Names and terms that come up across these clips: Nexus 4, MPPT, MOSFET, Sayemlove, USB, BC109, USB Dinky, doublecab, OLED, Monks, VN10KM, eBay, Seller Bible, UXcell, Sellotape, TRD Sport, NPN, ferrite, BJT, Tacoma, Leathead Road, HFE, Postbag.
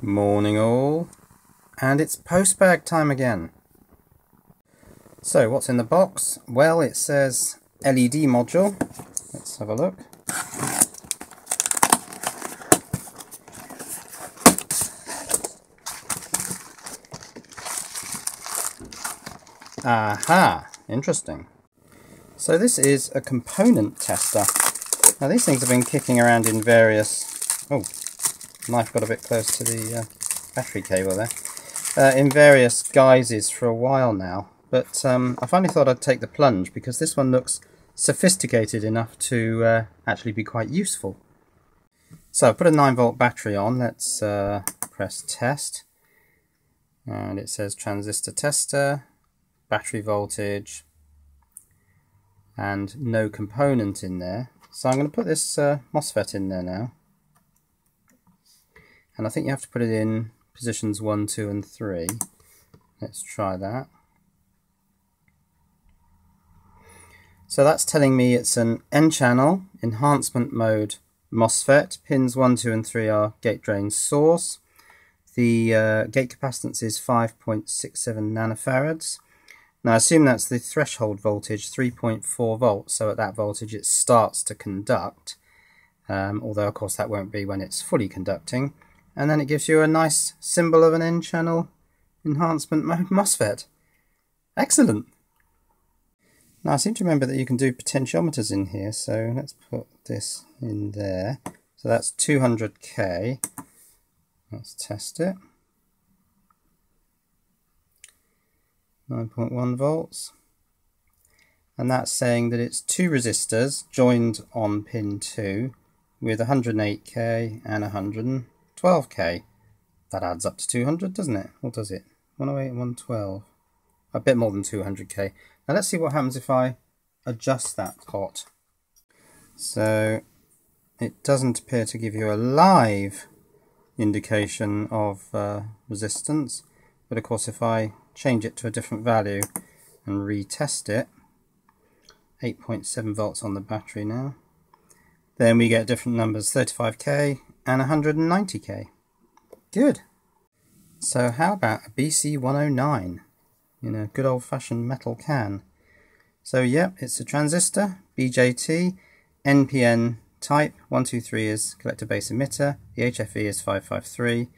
Morning all, and it's post bag time again. So what's in the box? Well, it says LED module. Let's have a look. Aha, interesting. So this is a component tester. Now these things have been kicking around in various... Oh, knife got a bit close to the battery cable there. In various guises for a while now, but I finally thought I'd take the plunge because this one looks sophisticated enough to actually be quite useful. So I've put a 9-volt battery on. Let's press test, and it says transistor tester, battery voltage, and no component in there. So I'm going to put this MOSFET in there now. And I think you have to put it in positions 1, 2 and 3. Let's try that. So that's telling me it's an N-channel enhancement mode MOSFET. Pins 1, 2 and 3 are gate drain source. The gate capacitance is 5.67 nanofarads. Now I assume that's the threshold voltage, 3.4 volts, so at that voltage it starts to conduct, although of course that won't be when it's fully conducting. And then it gives you a nice symbol of an N-channel enhancement mode MOSFET. Excellent! Now I seem to remember that you can do potentiometers in here, so let's put this in there. So that's 200K. Let's test it. 9.1 volts, and that's saying that it's two resistors joined on pin 2 with 108K and 112K. That adds up to 200, doesn't it? Or does it? 108 and 112. A bit more than 200K. Now let's see what happens if I adjust that pot. So it doesn't appear to give you a live indication of resistance, but of course if I change it to a different value and retest it, 8.7 volts on the battery now, then we get different numbers, 35K and 190K. Good. So how about a BC109 in a good old-fashioned metal can? So yep, it's a transistor, BJT, NPN type, 123 is collector base emitter, the HFE is 553,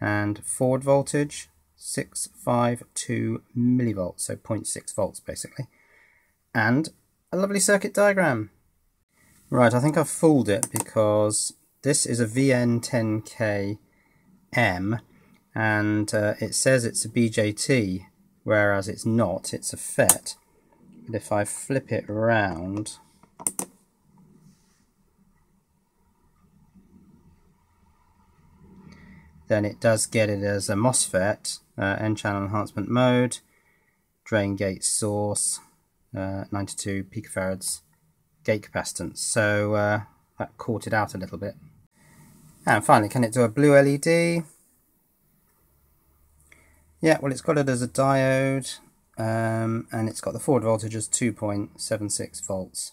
and forward voltage 652 millivolts, so 0.6 volts basically, and a lovely circuit diagram. Right, I think I've fooled it because this is a VN10KM, and it says it's a BJT, whereas it's not, it's a FET. But if I flip it round, then it does get it as a MOSFET, N-channel enhancement mode, drain gate source, 92 picofarads gate capacitance. So that caught it out a little bit. And finally, can it do a blue LED? Yeah, well, it's got it as a diode, and it's got the forward voltage as 2.76 volts.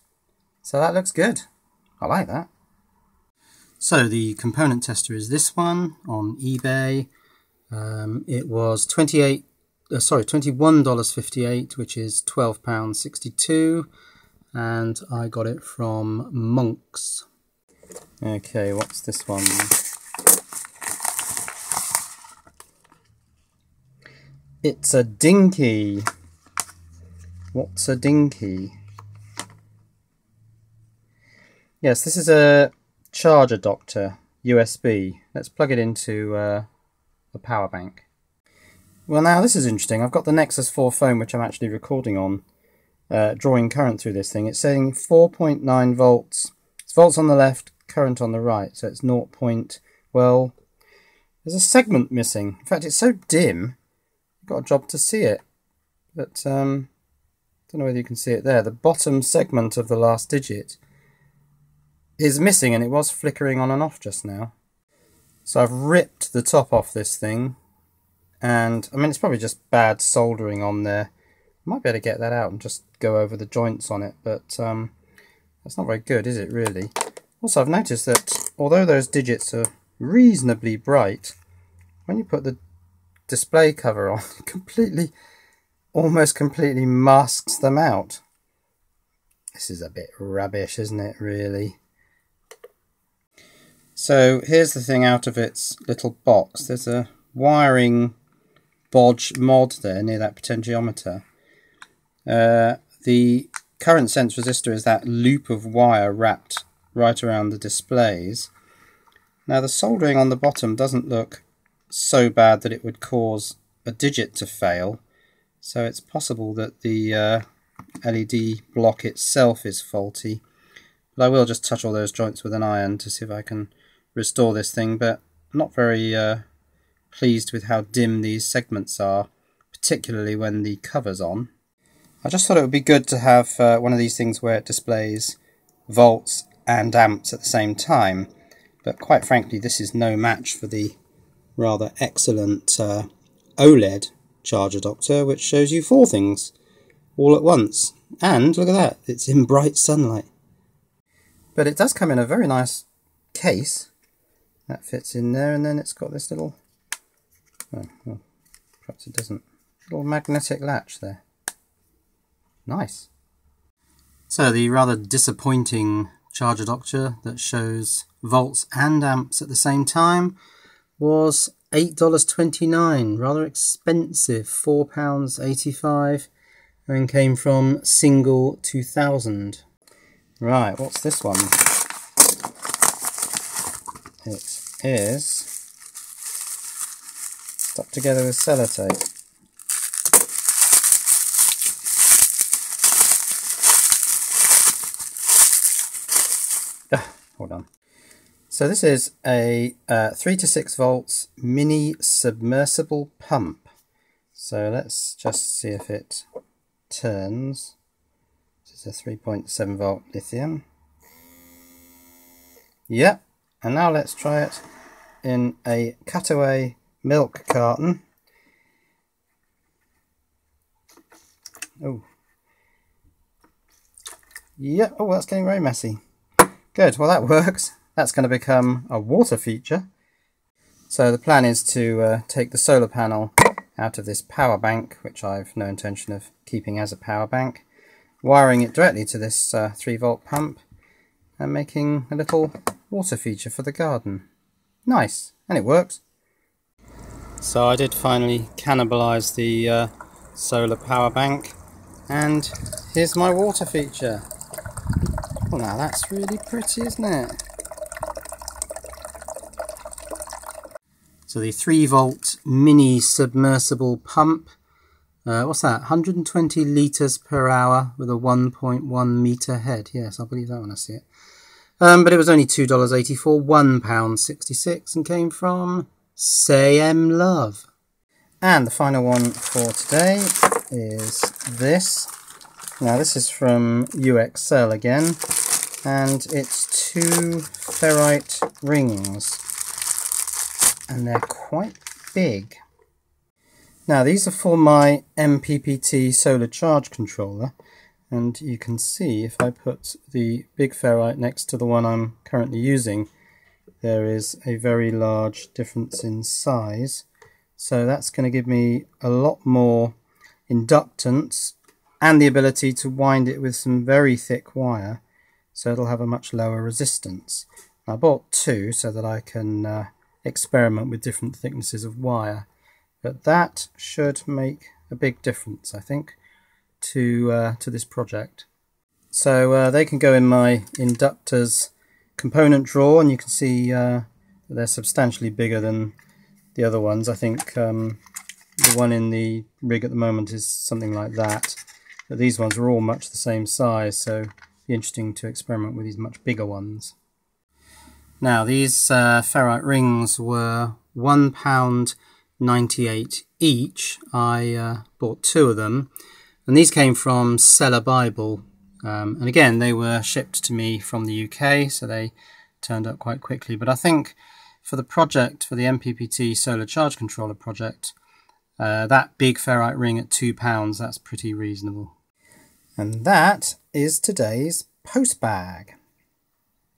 So that looks good. I like that. So the component tester is this one on eBay. It was $21.58, which is £12.62, and I got it from Monks. Okay, what's this one? It's a dinky. What's a dinky? Yes, this is a charge adapter, USB. Let's plug it into the power bank. Well, now this is interesting. I've got the Nexus 4 phone, which I'm actually recording on, drawing current through this thing. It's saying 4.9 volts. It's volts on the left, current on the right, so it's 0. Well, there's a segment missing. In fact, it's so dim, I've got a job to see it. But I don't know whether you can see it there. The bottom segment of the last digit is missing, and it was flickering on and off just now. So I've ripped the top off this thing, and I mean it's probably just bad soldering on there. I might be able to get that out and just go over the joints on it, but that's not very good, is it really? Also, I've noticed that although those digits are reasonably bright, when you put the display cover on, it completely, almost completely masks them out. This is a bit rubbish, isn't it, really? So here's the thing out of its little box. There's a wiring bodge mod there near that potentiometer. The current sense resistor is that loop of wire wrapped right around the displays. Now the soldering on the bottom doesn't look so bad that it would cause a digit to fail, so it's possible that the LED block itself is faulty. But I will just touch all those joints with an iron to see if I can restore this thing, but I'm not very pleased with how dim these segments are, particularly when the cover's on. I just thought it would be good to have one of these things where it displays volts and amps at the same time, but quite frankly this is no match for the rather excellent OLED charge adapter, which shows you four things all at once, and look at that, it's in bright sunlight. But it does come in a very nice case that fits in there, and then it's got this little, oh, well, perhaps it doesn't, little magnetic latch there. Nice. So the rather disappointing charge adapter that shows volts and amps at the same time was $8.29, rather expensive, £4.85, and came from Single 2000. Right, what's this one? It is stuck together with sellotape. Hold on. So this is a 3 to 6 volts mini submersible pump. So let's just see if it turns. This is a 3.7 volt lithium. Yep, and now let's try it in a cutaway milk carton. Oh. Yep, oh, that's getting very messy. Good, well that works. That's going to become a water feature. So the plan is to take the solar panel out of this power bank, which I've no intention of keeping as a power bank, wiring it directly to this 3 volt pump and making a little water feature for the garden. Nice, and it works. So I did finally cannibalise the solar power bank, and here's my water feature. Well, now that's really pretty, isn't it? So the 3 volt mini submersible pump, what's that, 120 litres per hour with a 1.1 metre head. Yes, I'll believe that when I see it. But it was only $2.84, £1.66, and came from Sayemlove. And the final one for today is this. Now this is from UXcell again, and it's 2 ferrite rings, and they're quite big. Now these are for my MPPT solar charge controller, and you can see if I put the big ferrite next to the one I'm currently using, there is a very large difference in size. So that's going to give me a lot more inductance and the ability to wind it with some very thick wire, so it'll have a much lower resistance. I bought 2 so that I can experiment with different thicknesses of wire, but that should make a big difference, I think, to this project. So they can go in my inductors component drawer, and you can see they're substantially bigger than the other ones. I think the one in the rig at the moment is something like that. But these ones are all much the same size, so it'd be interesting to experiment with these much bigger ones. Now these ferrite rings were £1.98 each. I bought 2 of them, and these came from Seller Bible, and again they were shipped to me from the UK, so they turned up quite quickly. But I think for the project, for the MPPT solar charge controller project, that big ferrite ring at £2, that's pretty reasonable. And that is today's post bag.